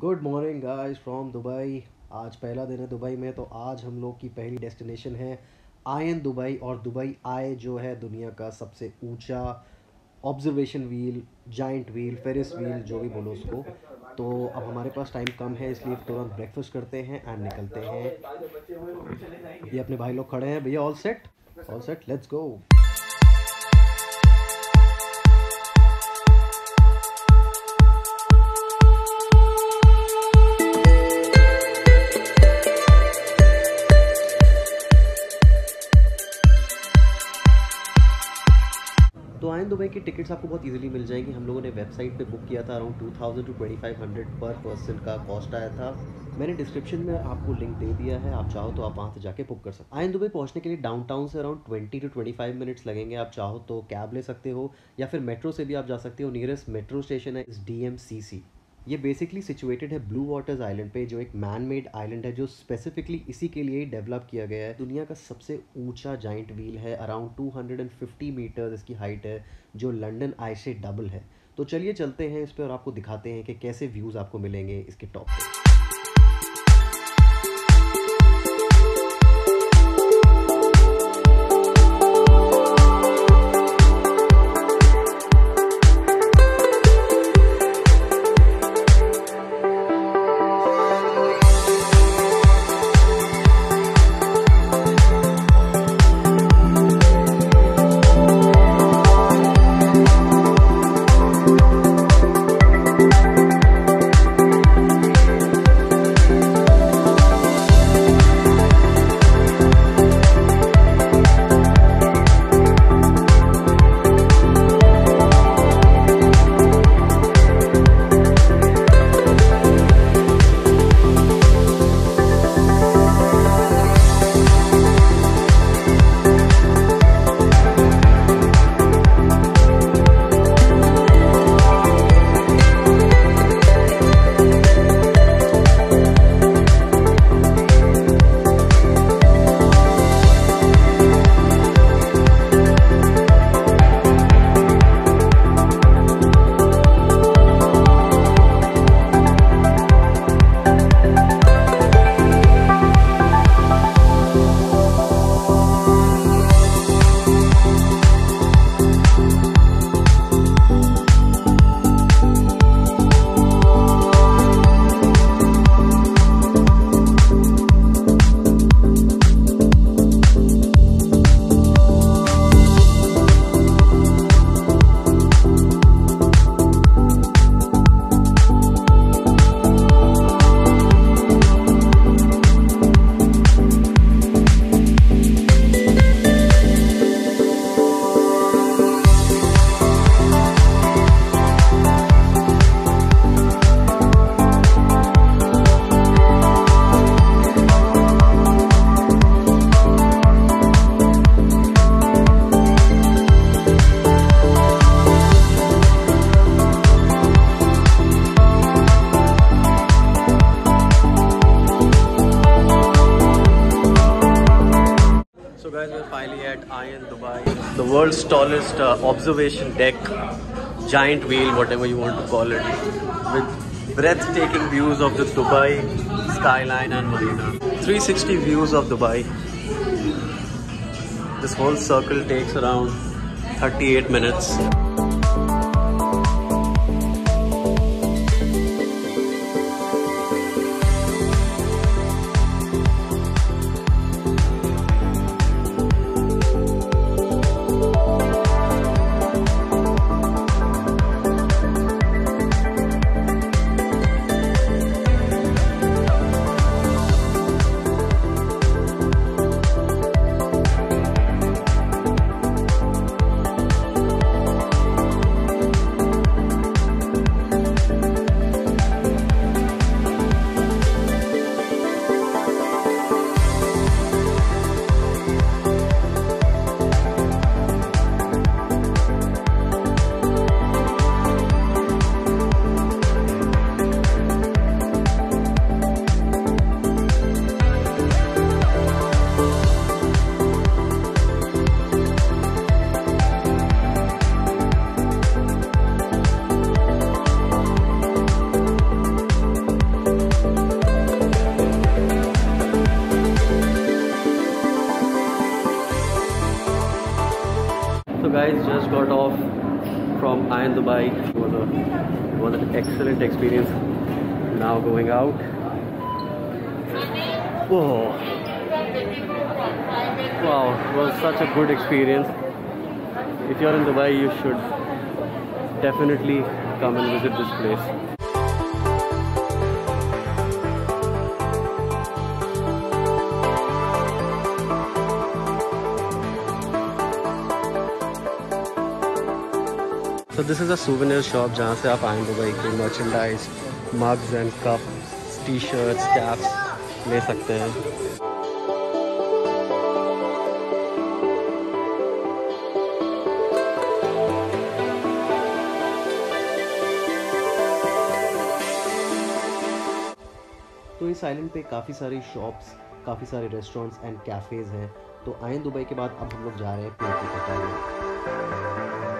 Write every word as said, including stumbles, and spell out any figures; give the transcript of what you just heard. Good morning guys from Dubai. आज पहला दिन है दुबई में, तो आज हम लोग की पहली डेस्टिनेशन है आयन दुबई। और दुबई आय जो है दुनिया का सबसे ऊंचा observation wheel, giant wheel, Ferris wheel, जो भी बोलो उसको। तो अब हमारे पास टाइम कम है, इसलिए तुरंत ब्रेकफास्ट करते हैं एंड निकलते हैं। ये अपने भाई लोग खड़े हैं। भैया all set? All set, let's go. तो आइन दुबई की टिकट्स आपको बहुत इजीली मिल जाएंगी। हम लोगों ने वेबसाइट पे बुक किया था, around two thousand two twenty five hundred पर पर्सन का कॉस्ट आया था। मैंने डिस्क्रिप्शन में आपको लिंक दे दिया है, आप चाहो तो आप वहाँ से जाके बुक कर सकते हो। आइन दुबई पहुँचने के लिए डाउनटाउन से around twenty two twenty five minutes लगेंगे। आप चाहो तो कैब ले सकते हो या फिर मेट्रो से भी आप जा सकते हो। नियरेस्ट मेट्रो स्टेशन है इस डी एम सी सी। ये बेसिकली सिचुएटेड है ब्लू वाटर्स आइलैंड पे, जो एक मैन मेड आइलैंड है जो स्पेसिफिकली इसी के लिए ही डेवलप किया गया है। दुनिया का सबसे ऊंचा जाइंट व्हील है, around two hundred fifty metres इसकी हाइट है, जो लंदन आई से डबल है। तो चलिए चलते हैं इस पे और आपको दिखाते हैं कि कैसे व्यूज़ आपको मिलेंगे इसके टॉप पे। So guys, we're finally at Ain Dubai, the world's tallest uh, observation deck, giant wheel, whatever you want to call it, with breathtaking views of the Dubai skyline and marina. three sixty views of Dubai. This whole circle takes around thirty-eight minutes. guys, just got off from Ain Dubai. It was, a, it was an excellent experience. Now going out. Whoa. Wow, it was such a good experience. If you're in Dubai, you should definitely come and visit this place. So this is a souvenir shop जहाँ से आप आएँ Dubai के merchandise, mugs and cups, t-shirts, caps ले सकते हैं. तो इस island पे काफ़ी सारी shops, काफ़ी सारे restaurants and cafes हैं. तो आएँ दुबई के बाद अब हम लोग जा रहे हैं Pantry Kitchen.